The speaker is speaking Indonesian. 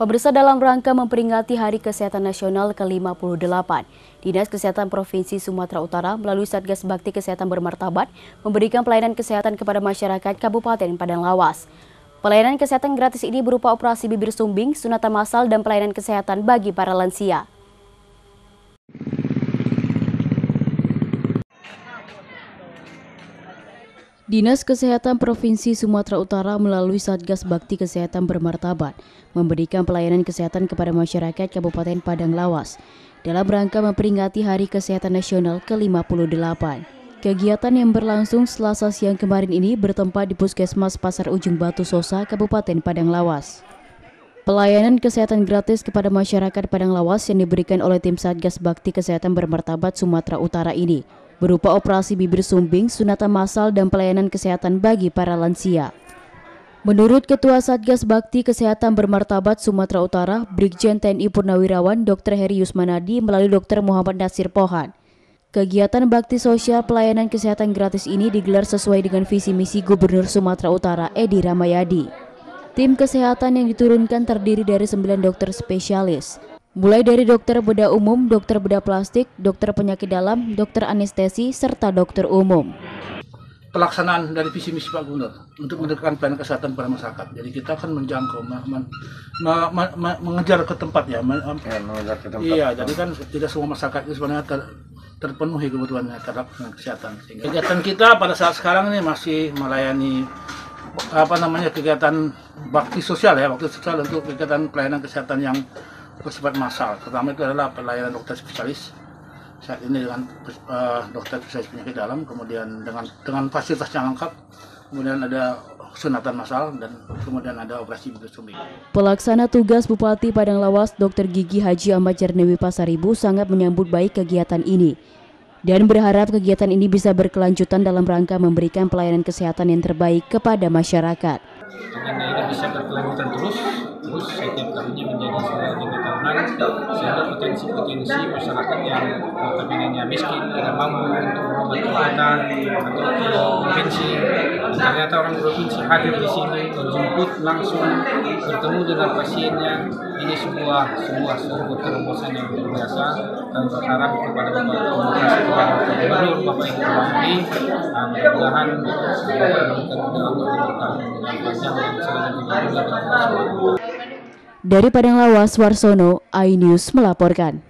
Pemirsa, dalam rangka memperingati Hari Kesehatan Nasional ke-58, Dinas Kesehatan Provinsi Sumatera Utara melalui Satgas Bakti Kesehatan Bermartabat memberikan pelayanan kesehatan kepada masyarakat Kabupaten Padang Lawas. Pelayanan kesehatan gratis ini berupa operasi bibir sumbing, sunatan massal, dan pelayanan kesehatan bagi para lansia. Dinas Kesehatan Provinsi Sumatera Utara melalui Satgas Bakti Kesehatan Bermartabat memberikan pelayanan kesehatan kepada masyarakat Kabupaten Padang Lawas dalam rangka memperingati Hari Kesehatan Nasional ke-58. Kegiatan yang berlangsung Selasa siang kemarin ini bertempat di Puskesmas Pasar Ujung Batu Sosa, Kabupaten Padang Lawas. Pelayanan kesehatan gratis kepada masyarakat Padang Lawas yang diberikan oleh tim Satgas Bakti Kesehatan Bermartabat Sumatera Utara ini berupa operasi bibir sumbing, sunatan massal, dan pelayanan kesehatan bagi para lansia. Menurut Ketua Satgas Bakti Kesehatan Bermartabat Sumatera Utara, Brigjen TNI Purnawirawan Dr. Heri Yusmanadi melalui Dr. Muhammad Nasir Pohan, kegiatan bakti sosial pelayanan kesehatan gratis ini digelar sesuai dengan visi misi Gubernur Sumatera Utara Edi Ramayadi. Tim kesehatan yang diturunkan terdiri dari 9 dokter spesialis, mulai dari dokter bedah umum, dokter bedah plastik, dokter penyakit dalam, dokter anestesi, serta dokter umum. Pelaksanaan dari visi misi Pak Gubernur untuk mendekatkan pelayanan kesehatan pada masyarakat. Jadi kita akan menjangkau, mengejar ke tempat ya. Iya, jadi kan tidak semua masyarakat itu sebenarnya terpenuhi kebutuhannya terhadap kesehatan. Sehingga kegiatan kita pada saat sekarang ini masih melayani kegiatan bakti sosial ya, bakti sosial untuk kegiatan pelayanan kesehatan yang bersifat massal. Pertama itu adalah pelayanan dokter spesialis saat ini dengan dokter spesialis penyakit dalam, kemudian dengan fasilitas yang lengkap, kemudian ada sunatan massal, dan kemudian ada operasi bibir sumbing. Pelaksana tugas Bupati Padang Lawas Dr. Gigi Haji Ahmad Jarniwi Pasaribu sangat menyambut baik kegiatan ini dan berharap kegiatan ini bisa berkelanjutan dalam rangka memberikan pelayanan kesehatan yang terbaik kepada masyarakat. Karena ini bisa berkelanjutan terus setiap tahunnya menjadi sebuah kegiatan sehingga potensi masyarakat yang notabene miskin tidak mampu untuk obat obatan atau provinsi, ternyata orang provinsi hadir di sini, menjemput langsung, bertemu dengan pasiennya. Ini sebuah terobosan yang luar biasa, dan berharap kepada Bapak Ibu Menteri, mudah-mudahan Dari Padang Lawas, Warsono, iNews melaporkan.